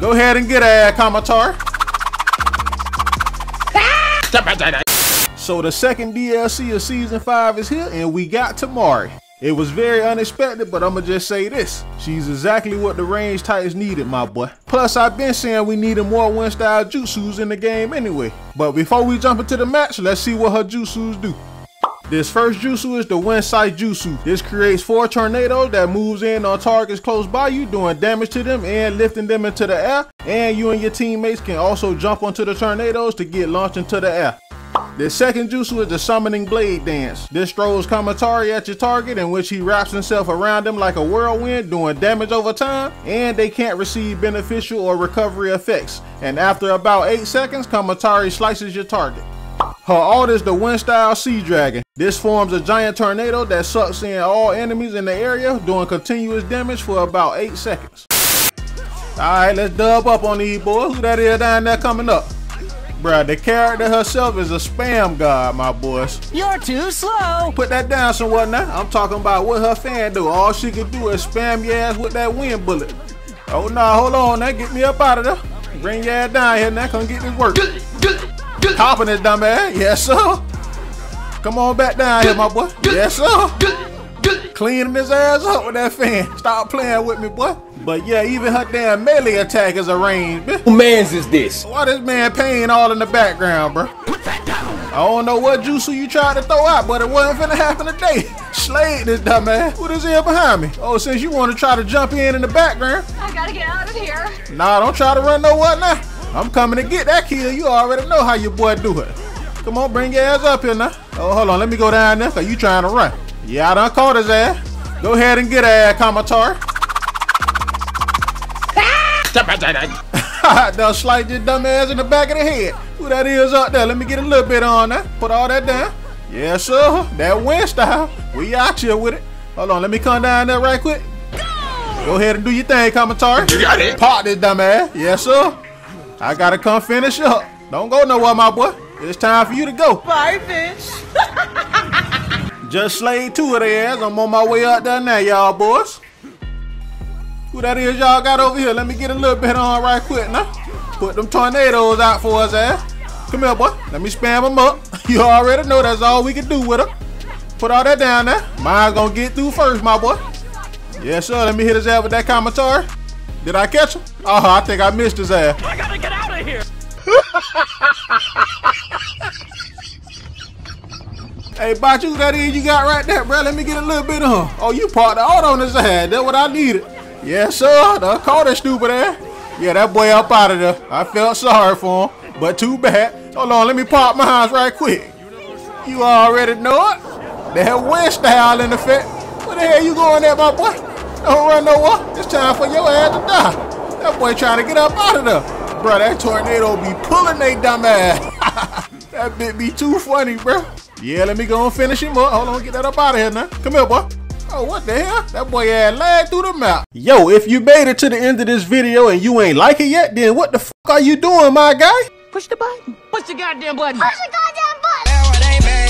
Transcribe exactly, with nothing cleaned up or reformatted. Go ahead and get a Kamatari. So the second D L C of Season five is here, and we got Temari. It was very unexpected, but I'ma just say this. She's exactly what the range titans needed, my boy. Plus, I've been saying we needed more Wind-Style Jutsus in the game anyway. But before we jump into the match, let's see what her Jutsus do. This first Jutsu is the Wind Scythe Jutsu. This creates four tornadoes that moves in on targets close by you, doing damage to them and lifting them into the air. And you and your teammates can also jump onto the tornadoes to get launched into the air. The second Jutsu is the Summoning Blade Dance. This throws Kamatari at your target, in which he wraps himself around them like a whirlwind, doing damage over time, and they can't receive beneficial or recovery effects. And after about eight seconds, Kamatari slices your target. Her ult is the Wind-Style Sea Dragon. This forms a giant tornado that sucks in all enemies in the area, doing continuous damage for about eight seconds. Alright, let's dub up on these boys. Who that is down there coming up? Bruh, the character herself is a spam god, my boys. You're too slow. Put that down somewhat now. I'm talking about what her fan do. All she can do is spam your ass with that wind bullet. Oh no, nah, hold on now. Get me up out of there. Bring your ass down here now. Come get this work. Hopping this dumb ass. Yes, sir. Come on back down here, my boy. Yes, sir. Cleaning his ass up with that fan. Stop playing with me, boy. But yeah, even her damn melee attack is arranged, bitch. Who man's is this? Why this man pain all in the background, bro? Put that down. I don't know what Jutsu you tried to throw out, but it wasn't finna happen today. Slayed this dumb ass. Who this here behind me? Oh, since you want to try to jump in in the background. I gotta get out of here. Nah, don't try to run no what now. I'm coming to get that kill. You already know how your boy do it. Come on, bring your ass up here now. Oh, hold on. Let me go down there because you trying to run. Yeah, I done caught his ass. Go ahead and get ass, Kamatari. They'll slide your dumb ass in the back of the head. Who that is up there? Let me get a little bit on that. Put all that down. Yes, sir. That wind style. We out here with it. Hold on. Let me come down there right quick. Go, go ahead and do your thing, Kamatari. You got it. Pop this dumb ass. Yes, sir. I got to come finish up. Don't go nowhere, my boy. It's time for you to go. Bye, bitch. Just slayed two of their ass. I'm on my way out there now, y'all boys. Who that is y'all got over here? Let me get a little bit on right quick now. Put them tornadoes out for us, ass. Come here, boy. Let me spam them up. You already know that's all we can do with them. Put all that down there. Mine's gonna get through first, my boy. Yes, sir. Let me hit his ass with that Kamatari. Did I catch him? Oh, uh-huh, I think I missed his ass. I gotta get out of here. Hey, Bot, who that is you got right there, bro? Let me get a little bit of him. Oh, you parked the auto on his ass. That's what I needed. Yes, sir. I caught that stupid ass. Yeah, that boy up out of there. I felt sorry for him, but too bad. Hold on, let me pop my hands right quick. You already know it. That wind style in effect. Where the hell you going at, my boy? Don't run nowhere. It's time for your ass to die. That boy trying to get up out of there. Bruh, that tornado be pulling they dumb ass. That bit be too funny, bruh. Yeah, let me go and finish him up. Hold on, get that up out of here now. Come here, boy. Oh, what the hell? That boy had lagged through the map. Yo, if you made it to the end of this video and you ain't like it yet, then what the fuck are you doing, my guy? Push the button. Push the goddamn button. Push the goddamn button.